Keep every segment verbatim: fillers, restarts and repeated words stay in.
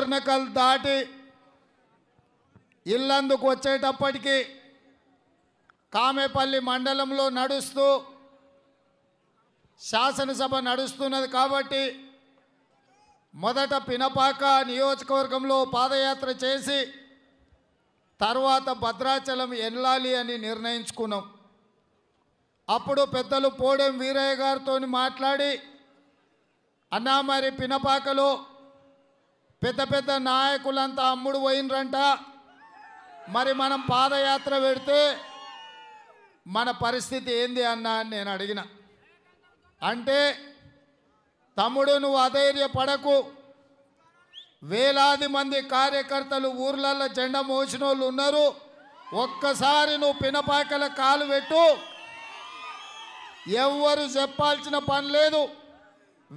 డోర్నకల్ దాటి ఇల్లందుకు వచ్చేటప్పటికి కామేపల్లి మండలంలో నడుస్తూ శాసనసభ నడుస్తున్నది కాబట్టి మొదట పినపాక నియోజకవర్గంలో పాదయాత్ర చేసి తర్వాత భద్రాచలం వెళ్ళాలి అని నిర్ణయించుకున్నాం। అప్పుడు పెద్దలు పోడెం వీరయ్య గారితోని మాట్లాడి అన్నా మరి పినపాకలో పెద్ద పెద్ద నాయకులంతా అమ్ముడు పోయినరంట, మరి మనం పాదయాత్ర పెడితే మన పరిస్థితి ఏంది అన్నా అని నేను అడిగిన. అంటే తమ్ముడు నువ్వు అధైర్యపడకు, వేలాది మంది కార్యకర్తలు ఊర్లలో జెండా మోసిన వాళ్ళు ఉన్నారు, ఒక్కసారి నువ్వు పినపాకల కాలు పెట్టు, ఎవ్వరు చెప్పాల్సిన పని లేదు,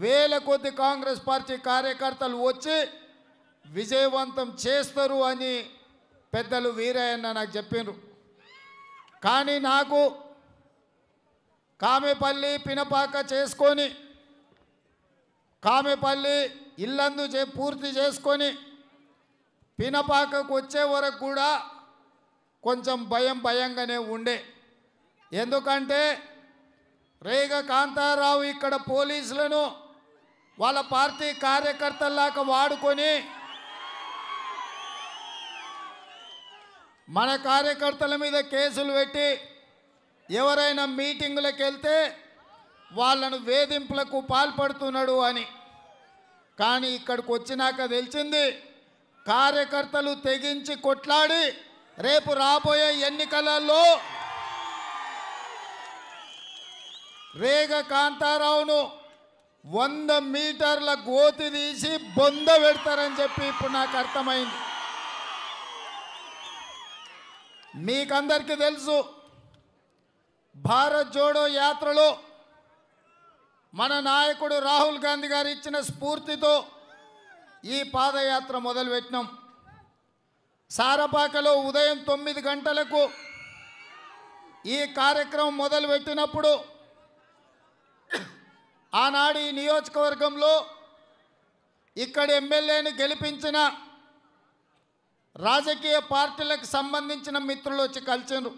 వేల కొద్ది కాంగ్రెస్ పార్టీ కార్యకర్తలు వచ్చి విజయవంతం చేస్తారు అని పెద్దలు వీరయ్యన్న నాకు చెప్పారు। కానీ నాకు కామెపల్లి పినపాక చేసుకొని కామెపల్లి ఇల్లందు చే పూర్తి చేసుకొని పినపాకకు వచ్చే వరకు కూడా కొంచెం భయం భయంగానే ఉండే। ఎందుకంటే రేగ కాంతారావు ఇక్కడ పోలీసులను వాళ్ళ పార్టీ కార్యకర్తల్లాగా వాడుకొని మన కార్యకర్తల మీద కేసులు పెట్టి ఎవరైనా మీటింగులకు వెళ్తే వాళ్ళను వేధింపులకు పాల్పడుతున్నాడు అని। కానీ ఇక్కడికి వచ్చినాక తెలిసింది కార్యకర్తలు తెగించి కొట్లాడి రేపు రాబోయే ఎన్నికలలో రేగ కాంతారావును వంద మీటర్ల గోతి తీసి బొంద పెడతారని చెప్పి ఇప్పుడు నాకు అర్థమైంది। మీకందరికీ తెలుసు భారత్ జోడో యాత్రలో మన నాయకుడు రాహుల్ గాంధీ గారు ఇచ్చిన స్ఫూర్తితో ఈ పాదయాత్ర మొదలుపెట్టినాం। సారపాకలో ఉదయం తొమ్మిది గంటలకు ఈ కార్యక్రమం మొదలుపెట్టినప్పుడు ఆనాడు ఈ నియోజకవర్గంలో ఇక్కడ ఎమ్మెల్యేని గెలిపించిన రాజకీయ పార్టీలకు సంబంధించిన మిత్రులు వచ్చి కలిసిండ్రు,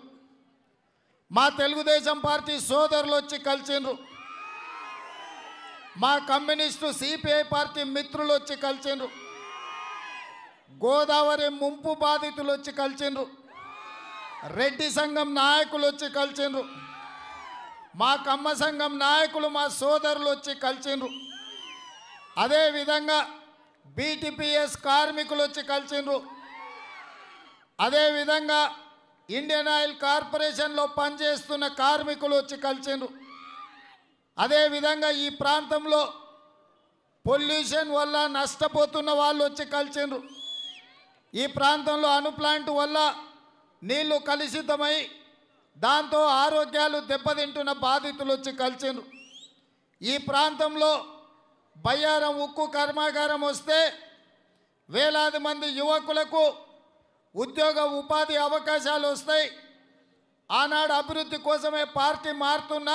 మా తెలుగుదేశం పార్టీ సోదరులు వచ్చి కలిసిండ్రు, మా కమ్యూనిస్టు సిపిఐ పార్టీ మిత్రులు వచ్చి కలిసిండ్రు, గోదావరి ముంపు బాధితులు వచ్చి కలిసిండ్రు, రెడ్డి సంఘం నాయకులు వచ్చి కలిసిండ్రు, మా కమ్మ సంఘం నాయకులు మా సోదరులు వచ్చి కలిసిండ్రు, అదేవిధంగా బీటీపీఎస్ కార్మికులు వచ్చి కలిసిండ్రు, అదేవిధంగా ఇండియన్ ఆయిల్ కార్పొరేషన్లో పనిచేస్తున్న కార్మికులు వచ్చి కలిసిండ్రు, అదేవిధంగా ఈ ప్రాంతంలో పొల్యూషన్ వల్ల నష్టపోతున్న వాళ్ళు వచ్చి కలిసిండ్రు, ఈ ప్రాంతంలో అణు ప్లాంట్ వల్ల నీళ్లు కలుషితమై దాంతో ఆరోగ్యాలు దెబ్బతింటున్న బాధితులు వచ్చి కలిసిండ్రు, ఈ ప్రాంతంలో బయ్యారం ఉక్కు కర్మాగారం వస్తే వేలాది మంది యువకులకు ఉద్యోగ ఉపాధి అవకాశాలు వస్తాయి, ఆనాడు అభివృద్ధి కోసమే పార్టీ మారుతున్న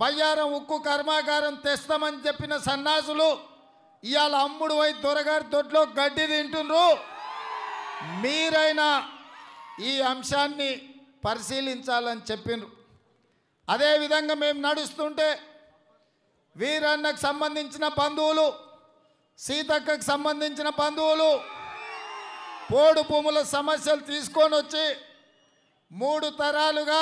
బయ్యారం ఉక్కు కర్మాగారం తెస్తామని చెప్పిన సన్నాసులు ఇవాళ అమ్ముడు పోయి దొరగారి దొడ్లో గడ్డి తింటుండ్రు। మీరైనా ఈ అంశాన్ని పరిశీలించాలని చెప్పిండ్రు। అదేవిధంగా మేము నడుస్తుంటే వీరన్నకు సంబంధించిన బంధువులు, సీతక్కకు సంబంధించిన బంధువులు పోడు భూముల సమస్యలు తీసుకొని వచ్చి మూడు తరాలుగా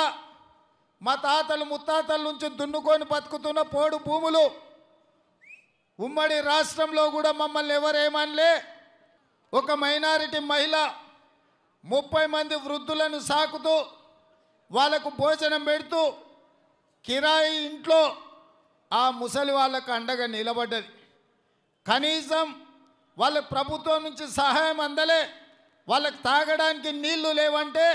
మా తాతలు ముత్తాతల నుంచి దున్నుకొని బతుకుతున్న పోడు భూములు ఉమ్మడి రాష్ట్రంలో కూడా మమ్మల్ని ఎవరేమనలే। ఒక మైనారిటీ మహిళ ముప్పై మంది వృద్ధులను సాకుతూ వాళ్ళకు భోజనం పెడుతూ కిరాయి ఇంట్లో ఆ ముసలి వాళ్ళకు అండగా నిలబడ్డది, కనీసం వాళ్ళ ప్రభుత్వం నుంచి సహాయం అందలే, వాళ్ళకు తాగడానికి నీళ్లు లేవంటే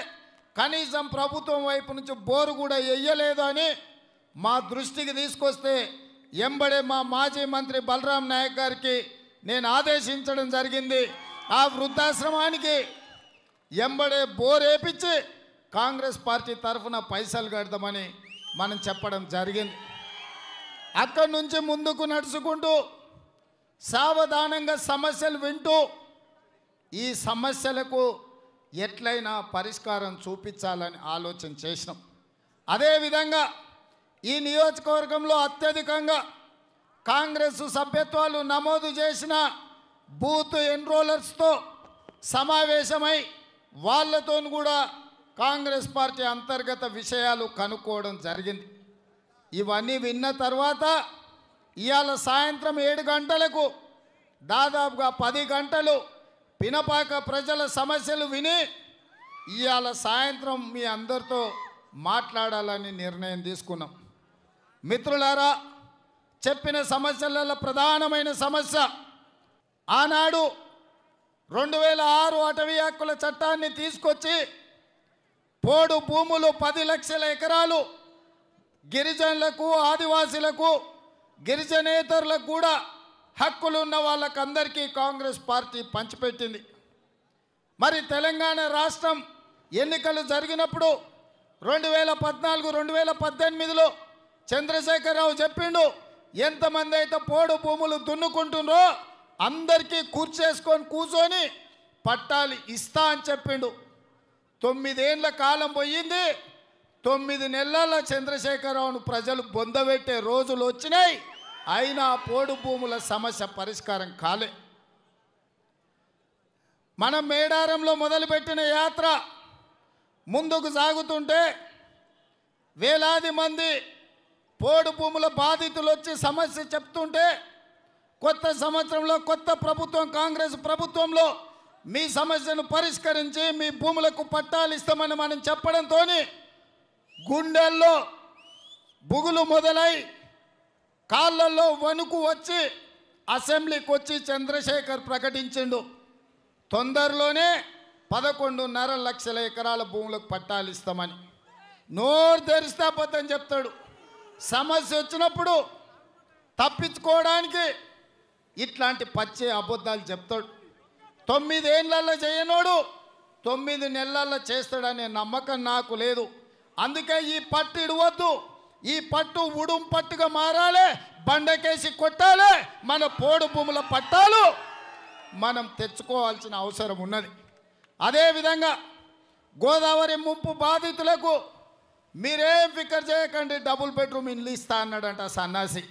కనీసం ప్రభుత్వం వైపు నుంచి బోరు కూడా వేయలేదు అని మా దృష్టికి తీసుకొస్తే ఎంబడే మా మాజీ మంత్రి బలరాం నాయక్ గారికి నేను ఆదేశించడం జరిగింది। ఆ వృద్ధాశ్రమానికి ఎంబడే బోరు వేపించి కాంగ్రెస్ పార్టీ తరఫున పైసలు కడదామని మనం చెప్పడం జరిగింది। అక్కడి నుంచి ముందుకు నడుచుకుంటూ సావధానంగా సమస్యలు వింటూ ఈ సమస్యలకు ఎట్లైనా పరిష్కారం చూపించాలని ఆలోచన చేశాం। అదే విధంగా ఈ నియోజకవర్గంలో అత్యధికంగా కాంగ్రెస్ సభ్యత్వాలు నమోదు చేసిన బూత్ ఎన్రోలర్స్ తో సమావేశమై వాళ్ళతోను కూడా కాంగ్రెస్ పార్టీ అంతర్గత విషయాలు కనుకోవడం జరిగింది। ఇవన్నీ విన్న తర్వాత ఇయాల సాయంత్రం ఏడు గంటలకు దాదాపుగా పది గంటలు పినపాక ప్రజల సమస్యలు విని ఇయాల సాయంత్రం మీ అందరితో మాట్లాడాలని నిర్ణయం తీసుకున్నాం। మిత్రులారా, చెప్పిన సమస్యలలో ప్రధానమైన సమస్య ఆనాడు రెండు వేల ఆరు అటవీ హక్కుల చట్టాన్ని తీసుకొచ్చి పోడు భూములు పది లక్షల ఎకరాలు గిరిజనులకు, ఆదివాసీలకు, గిరిజనేతరులకు కూడా హక్కులు ఉన్న వాళ్ళకందరికీ కాంగ్రెస్ పార్టీ పంచిపెట్టింది। మరి తెలంగాణ రాష్ట్రం ఎన్నికలు జరిగినప్పుడు రెండు వేల పద్నాలుగు రెండు వేల పద్దెనిమిదిలో చంద్రశేఖరరావు చెప్పిండు, ఎంతమంది అయితే పోడు భూములు దున్నుకుంటున్నారో అందరికీ కూర్చేసుకొని కూర్చొని పట్టాలు ఇస్తా అని చెప్పిండు। తొమ్మిదేళ్ల కాలం పోయింది, తొమ్మిది నెలల చంద్రశేఖరరావును ప్రజలు బొందబెట్టే రోజులు వచ్చినాయి, అయినా పోడు భూముల సమస్య పరిష్కారం కాలే। మనం మేడారంలో మొదలుపెట్టిన యాత్ర ముందుకు సాగుతుంటే వేలాది మంది పోడు భూముల బాధితులు వచ్చి సమస్య చెప్తుంటే కొత్త సంవత్సరంలో కొత్త ప్రభుత్వం, కాంగ్రెస్ ప్రభుత్వంలో మీ సమస్యను పరిష్కరించి మీ భూములకు పట్టాలు ఇస్తామని మనం చెప్పడంతో గుండెల్లో బుగులు మొదలై కాళ్ళల్లో వణుకు వచ్చి అసెంబ్లీకి వచ్చి చంద్రశేఖర్ ప్రకటించిండు, తొందరలోనే పదకొండున్నర లక్షల ఎకరాల భూములకు పట్టాలు ఇస్తామని। నోరు తెరిస్తే అబద్ధం చెప్తాడు, సమస్య వచ్చినప్పుడు తప్పించుకోవడానికి ఇట్లాంటి పచ్చే అబద్ధాలు చెప్తాడు। తొమ్మిదేళ్లలో చేయనోడు తొమ్మిది నెలల్లో చేస్తాడనే నమ్మకం నాకు లేదు। అందుకే ఈ పట్టు ఇడవద్దు, ఈ పట్టు ఉడుం పట్టుగా మారాలి, బండకేసి కొట్టాలి, మన పోడు భూముల పట్టాలు మనం తెచ్చుకోవాల్సిన అవసరం ఉన్నది। అదేవిధంగా గోదావరి ముంపు బాధితులకు మీరేం ఫికర్ చేయకండి, డబుల్ బెడ్రూమ్ ఇల్లు ఇస్తా అన్నాడంట సన్నాసి,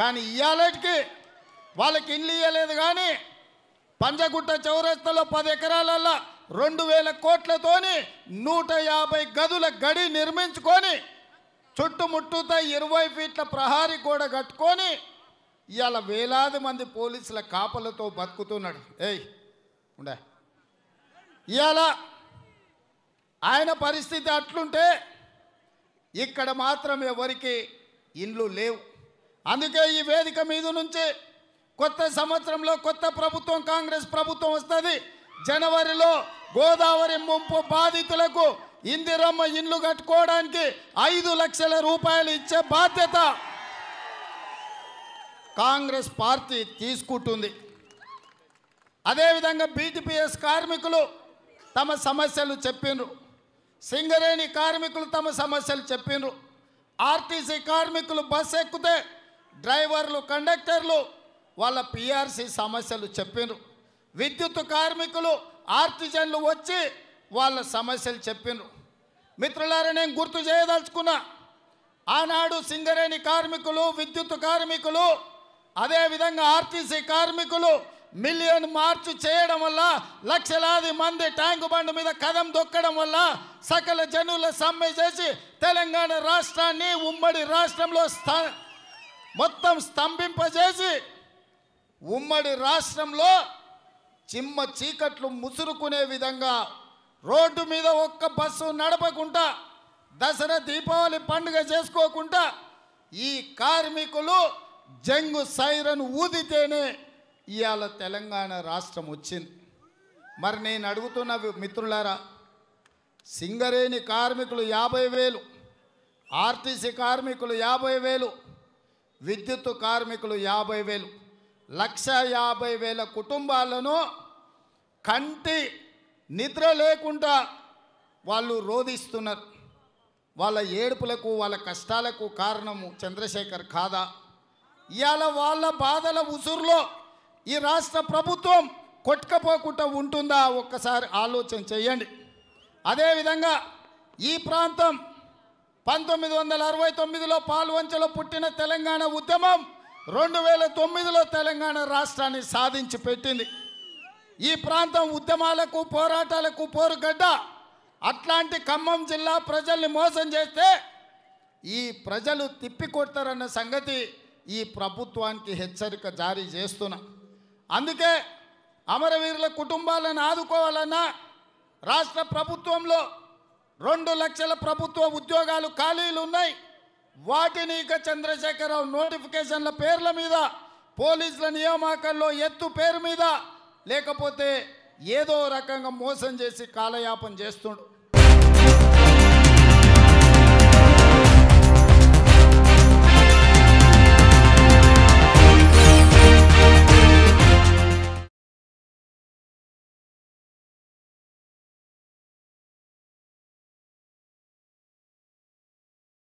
కానీ ఇవాళకి వాళ్ళకి ఇల్లు ఇవ్వలేదు। కానీ పంజగుట్ట చౌరస్తలో పది ఎకరాలల్లో రెండు వేల కోట్లతోని నూట యాభై గదుల గడి నిర్మించుకొని చుట్టుముట్టుతో ఇరవై ఫీట్ల ప్రహారీ గోడ కట్టుకొని ఇవాళ వేలాది మంది పోలీసుల కాపలతో బతుకుతున్నాడు। ఏయ్ ఉండే, ఇవాళ ఆయన పరిస్థితి అట్లుంటే ఇక్కడ మాత్రం ఎవరికి ఇండ్లు లేవు। అందుకే ఈ వేదిక మీద నుంచి కొత్త సంవత్సరంలో కొత్త ప్రభుత్వం, కాంగ్రెస్ ప్రభుత్వం వస్తుంది, జనవరిలో గోదావరి ముంపు బాధితులకు ఇందిరమ్మ ఇల్లు కట్టుకోవడానికి ఐదు లక్షల రూపాయలు ఇచ్చే బాధ్యత కాంగ్రెస్ పార్టీ తీసుకుంటుంది। అదేవిధంగా బీటీపీఎస్ కార్మికులు తమ సమస్యలు చెప్పిండ్రు, సింగరేణి కార్మికులు తమ సమస్యలు చెప్పిండ్రు, ఆర్టీసీ కార్మికులు బస్సు ఎక్కితే డ్రైవర్లు, కండక్టర్లు వాళ్ళ పీఆర్సీ సమస్యలు చెప్పిండ్రు, విద్యుత్ కార్మికులు, ఆర్టిజన్లు వచ్చి వాళ్ళ సమస్యలు చెప్పిండ్రు। మిత్రులారా, నేను గుర్తు చేయదలుచుకున్నా, ఆనాడు సింగరేణి కార్మికులు, విద్యుత్ కార్మికులు, అదేవిధంగా ఆర్టీసీ కార్మికులు మిలియన్ మార్చ్ చేయడం వల్ల, లక్షలాది మంది ట్యాంకు బండ్ మీద కదం దొక్కడం వల్ల, సకల జనుల సమ్మె చేసి తెలంగాణ రాష్ట్రాన్ని, ఉమ్మడి రాష్ట్రంలో స్థా మొత్తం స్తంభింపజేసి ఉమ్మడి రాష్ట్రంలో చిమ్మ చీకట్లు ముసురుకునే విధంగా రోడ్డు మీద ఒక్క బస్సు నడపకుండా, దసరా దీపావళి పండుగ చేసుకోకుండా ఈ కార్మికులు జంగు సైరన్ ఊదితేనే ఇవాళ తెలంగాణ రాష్ట్రం వచ్చింది। మరి నేను అడుగుతున్న మిత్రులారా, సింగరేణి కార్మికులు యాభై వేలు, ఆర్టీసీ కార్మికులు యాభై వేలు, విద్యుత్ కార్మికులు యాభై వేలు, లక్ష యాభై వేల కుటుంబాలను కంటి నిద్ర లేకుండా వాళ్ళు రోధిస్తున్నారు। వాళ్ళ ఏడుపులకు, వాళ్ళ కష్టాలకు కారణము చంద్రశేఖర్ కాదా? ఇవాళ వాళ్ళ బాధల ఉసురులో ఈ రాష్ట్ర ప్రభుత్వం, కొట్టకపోకుండా ఉంటుందా ఒక్కసారి ఆలోచన చేయండి। అదే విధంగా ఈ ప్రాంతం పంతొమ్మిది వందల అరవై తొమ్మిది లో పాల్వంచలో పుట్టిన తెలంగాణ ఉద్యమం రెండు వేల తొమ్మిది లో తెలంగాణ రాష్ట్రాన్ని సాధించి పెట్టింది। ఈ ప్రాంతం ఉద్యమాలకు పోరాటాలకు పోరుగడ్డ। అట్లాంటి ఖమ్మం జిల్లా ప్రజల్ని మోసం చేస్తే ఈ ప్రజలు తిప్పికొడతారన్న సంగతి ఈ ప్రభుత్వానికి హెచ్చరిక జారీ చేస్తున్నా। అందుకే అమరవీరుల కుటుంబాలను ఆదుకోవాలన్న రాష్ట్ర ప్రభుత్వంలో రెండు లక్షల ప్రభుత్వ ఉద్యోగాలు ఖాళీలు ఉన్నాయి। వాటిని ఇక చంద్రశేఖరరావు నోటిఫికేషన్ల పేర్ల మీద, పోలీసుల నియామకాల్లో ఎత్తు పేరు మీద, లేకపోతే ఏదో రకంగా మోసం చేసి కాలయాపన చేస్తుండు।